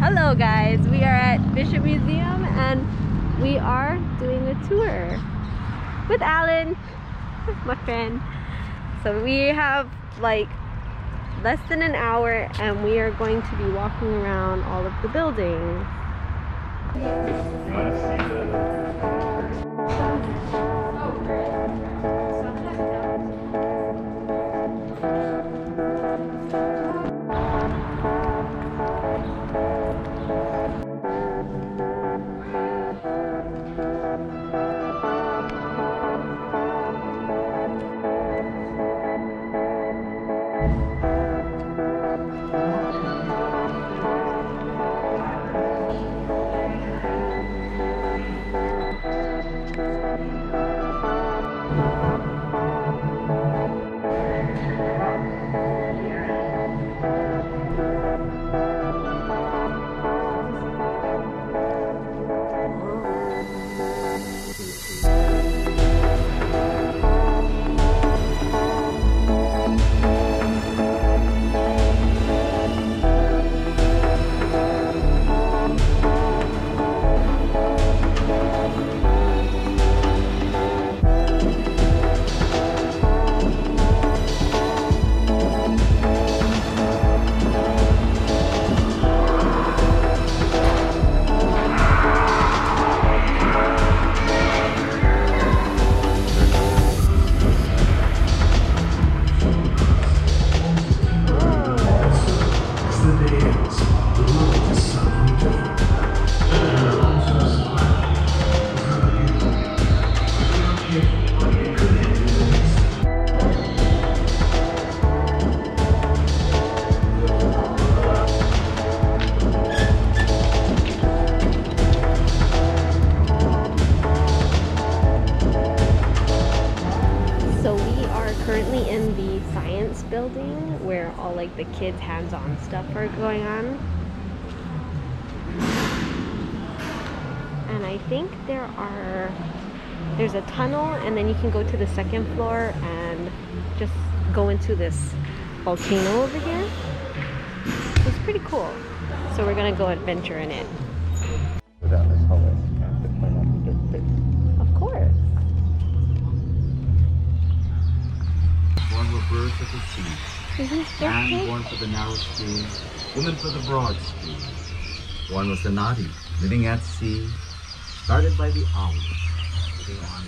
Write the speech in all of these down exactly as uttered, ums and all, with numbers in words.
Hello guys, we are at Bishop Museum and we are doing a tour with Alan, my friend. So we have like less than an hour and we are going to be walking around all of the buildings. You want to see the... Oh, building where all like the kids hands-on stuff are going on, and I think there are there's a tunnel and then you can go to the second floor and just go into this volcano over here. It's pretty cool, so we're gonna go adventure in it. Birth of the Sea, man born for the narrow stream, woman for the broad stream. One was the Nadi, living at sea, started by the owl, living on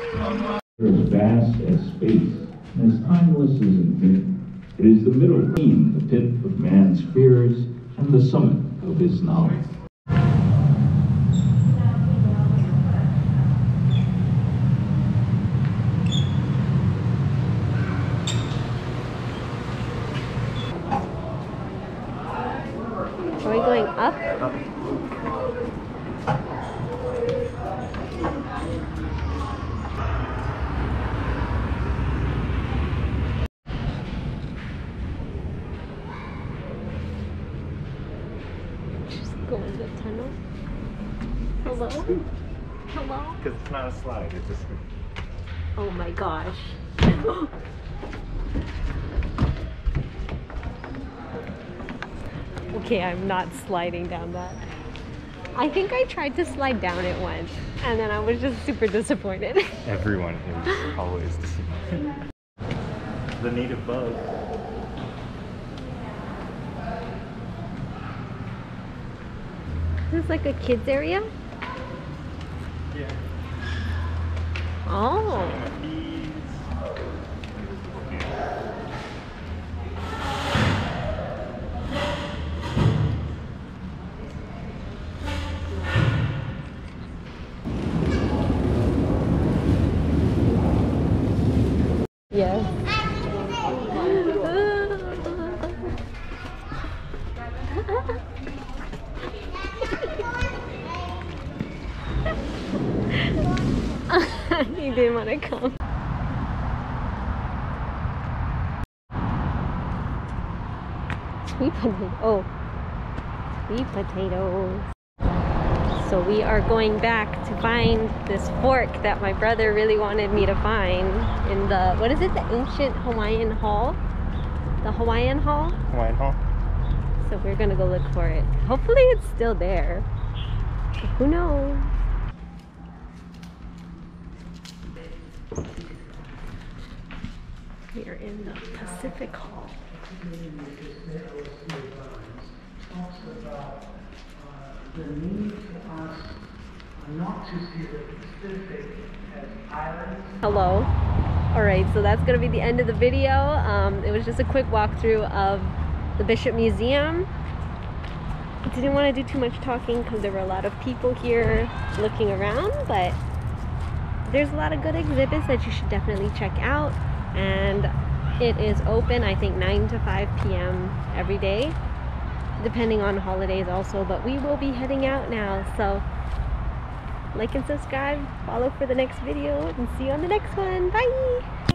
land. As vast as space, and as timeless as infinity, it is the middle beam, the pit of man's fears, and the summit of his knowledge. Are we going up? Up. Just go in the tunnel. Hello? Hello? Because it's not a slide, it's just... Oh my gosh. Okay, I'm not sliding down that. I think I tried to slide down it once, and then I was just super disappointed. Everyone is always disappointed. The native bug. This is like a kids area? Yeah. Oh. Yes. He didn't want to come. Sweet potato. Oh, sweet potatoes. So we are going back to find this fork that my brother really wanted me to find in the, what is it, the ancient Hawaiian Hall? The Hawaiian Hall? Hawaiian Hall. So we're gonna go look for it. Hopefully it's still there. But who knows? We are in the Pacific Hall. The need for us not to see the Pacific as islands. Hello. Alright, so that's going to be the end of the video. Um, it was just a quick walkthrough of the Bishop Museum. I didn't want to do too much talking because there were a lot of people here looking around, but there's a lot of good exhibits that you should definitely check out. And it is open, I think, nine to five P M every day, depending on holidays also, but we will be heading out now. So like and subscribe, follow for the next video, and see you on the next one. Bye!